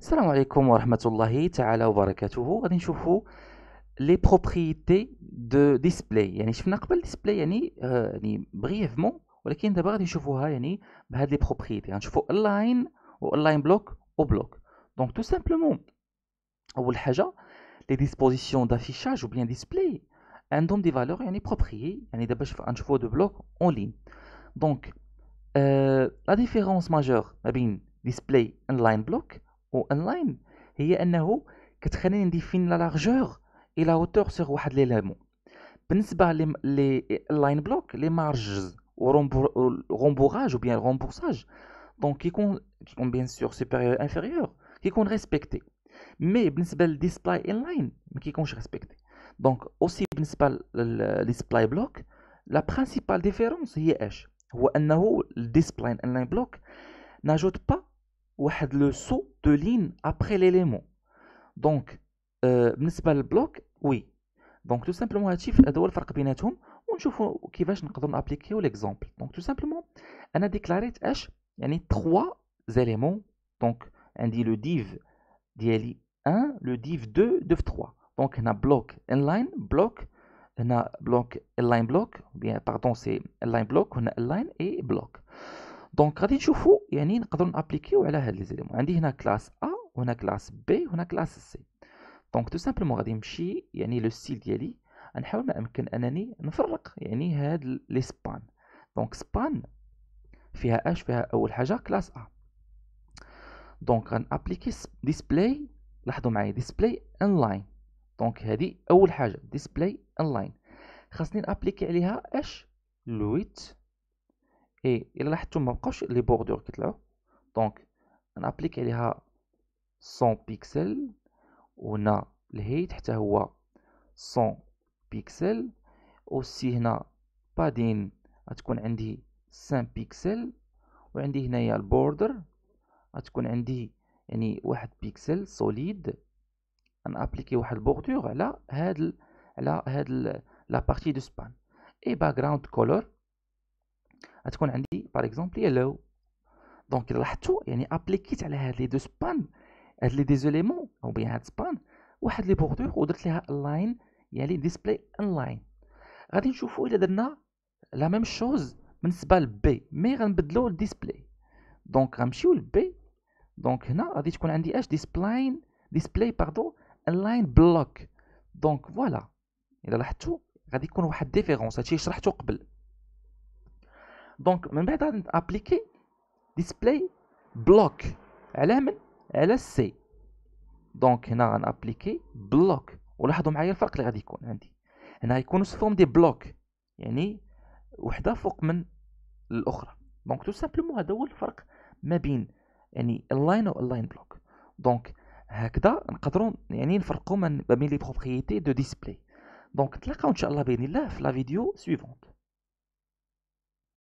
السلام عليكم ورحمة الله تعالى وبركاته. غادي نشوفوا لي بروبريتي دو ديسبلاي. يعني شفنا قبل ديسبلاي يعني بريفمون، ولكن دابا غادي نشوفوها يعني بهاد لي بروبريتي. غنشوفوا الاين والاين بلوك وبلوك. دونك تو سامبلومون اول حاجه لي ديسبوزيسيون دافيشاج او بيان ديسبلاي عندهم دي فالور يعني بروبري. يعني دابا غنشوفوا دو بلوك اون لين. دونك لا ديفيرونس ماجور ما بين ديسبلاي اونلاين بلوك وانلاين هي انه كتخليني نديفين لا لارجور اي لا هوتور سيغ واحد ليليمون. بالنسبه لي لاين بلوك لي مارجز و رومبوراج او بيان رومبورساج دونك كيكون بيان سور سوبيريور انفيريور كيكون ريسبكتي، مي بالنسبه للديسبلاي انلاين ما كيكونش ريسبكتي. دونك اوسي بالنسبه للديسبلاي بلوك لا برينسيبال ديفيرونس هي اش هو انه الديسبلاي انلاين بلوك ناجوت با واحد لو سو دو لين ابري ليليمون. دونك بالنسبه للبلوك وي. دونك تو سامبلومون هادشي هذا هو الفرق بيناتهم، ونشوفوا كيفاش نقدروا نابليكيو ليكزامبل. دونك تو سامبلومون انا ديكلاريت اش يعني 3 زاليمون. دونك عندي لو ديف ديالي 1 لو ديف 2 ديف 3. دونك هنا بلوك انلاين بلوك، هنا بلوك انلاين بلوك بيان باردون سي انلاين بلوك، هنا انلاين اي بلوك. دونك غادي نشوفوا يعني نقدروا نابليكيو على هاد لي زيليمون. عندي هنا كلاس ا وهنا كلاس بي وهنا كلاس سي. دونك تو سامبلومون غادي نمشي يعني لو ستيل ديالي نحاول ما امكن انني نفرق يعني هاد لي سبان. دونك سبان فيها اش فيها اول حاجه كلاس ا. دونك غنابليكي ديسبلاي، لاحظوا معايا ديسبلاي اونلاين. دونك هادي اول حاجه ديسبلاي اونلاين خاصني نابليكي عليها اش لويت اي. الا لاحظتوا ما بقاوش لي بوردور كيطلعوا. دونك نابليكي عليها 100 بيكسل وهنا الهيت حتى هو 100 بيكسل، اوسي هنا بادين غتكون عندي 5 بيكسل، وعندي هنايا البوردر غتكون عندي يعني 1 بيكسل سوليد. نابليكي واحد البوردور على هاد لا بارتي دو سبان. اي باكراوند كولور غتكون عندي باغ اكزومبل يلو. دونك الا لاحظتوا يعني ابليكيت على هاد لي دو سبان هاد لي ديزوليمون او بيان هاد سبان واحد لي بوردور ودرت ليها اللاين يعني ديسبلاي انلاين. غادي نشوفوا الا درنا لا ميم شوز بالنسبه لبي، مي غنبدلو الديسبلاي. دونك غنمشيو لبي. دونك هنا غادي تكون عندي اش ديسبلاي باردون انلاين بلوك. دونك فوالا الا لاحظتوا غادي يكون واحد ديفيرونس، هادشي شرحته قبل. دونك من بعد غادي نابليكي ديسبلاي بلوك على من على السي. دونك هنا غنابليكي بلوك، ولاحظوا معايا الفرق اللي غادي يكون عندي هنا غيكونوا سفوم دي بلوك يعني وحده فوق من الاخرى. دونك تو سامبلومون هذا هو الفرق ما بين يعني اللاين و اللاين بلوك. دونك هكذا نقدروا يعني نفرقوا ما بين لي بروبريتي دو ديسبلاي. دونك نتلاقاو ان شاء الله باذن الله في لا فيديو سويفونت.